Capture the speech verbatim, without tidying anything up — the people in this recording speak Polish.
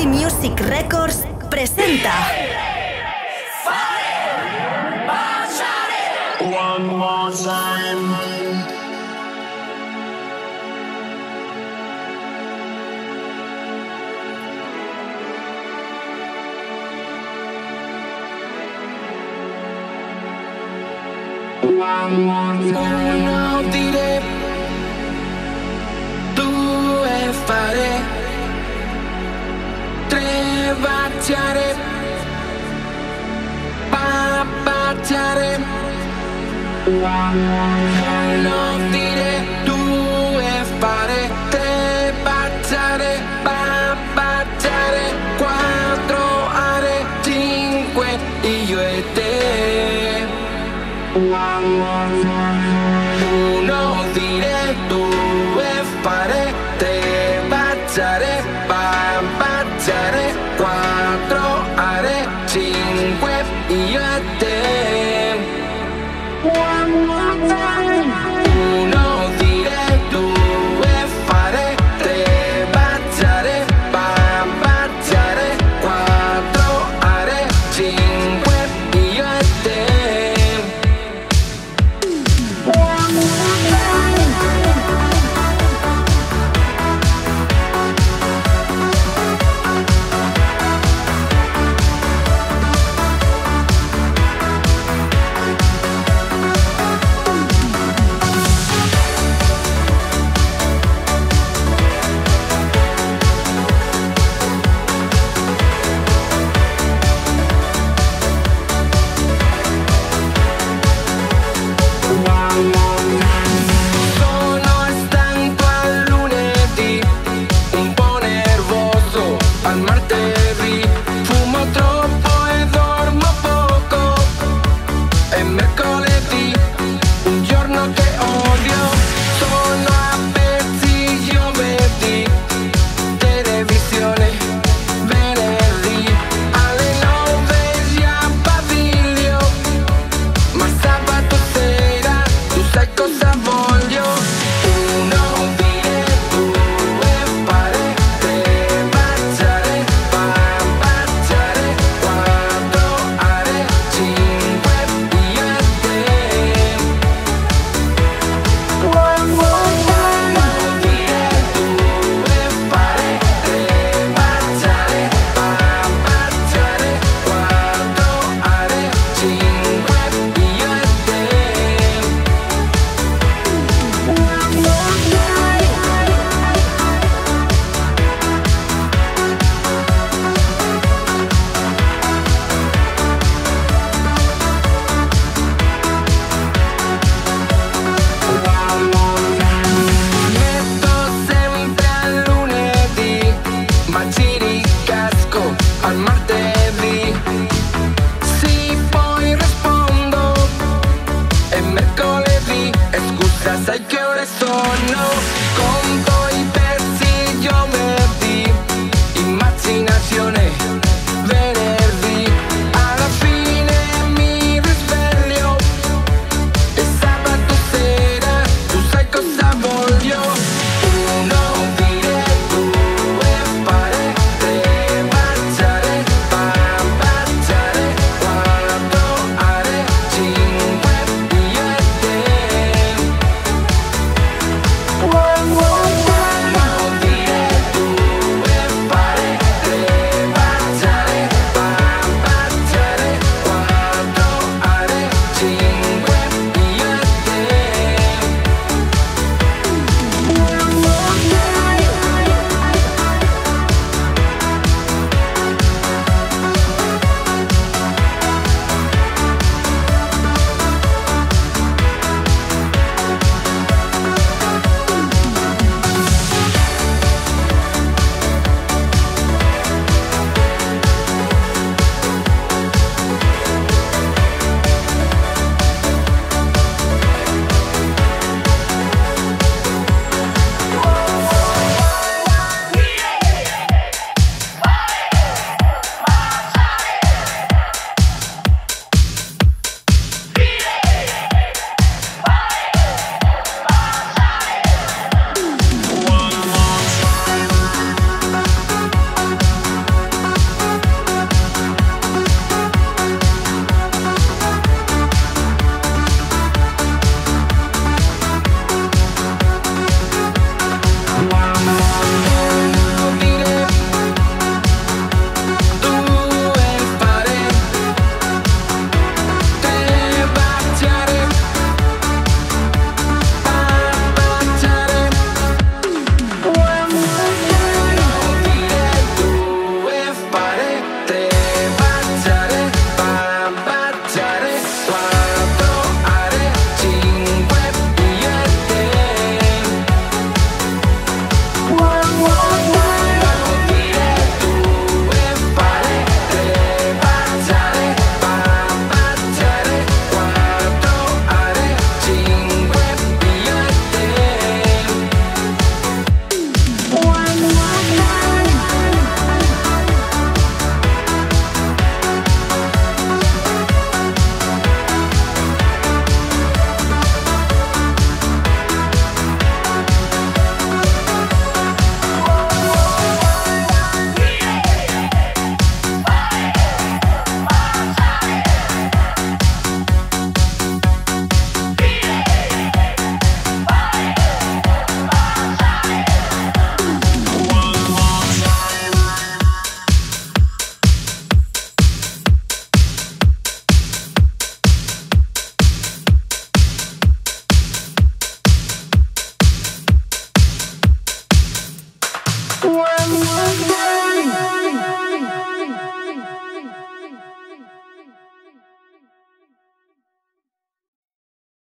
Crazy Music Records presenta One More Time. No diré, due faré, tre baciare, pa baciare. No diré, due faré, tre baciare, pa baciare, quattro are, cinque io e te. Uno diré, due faré, tre baciare, pa baciare, quattro are, cinque io e te. One more time. No!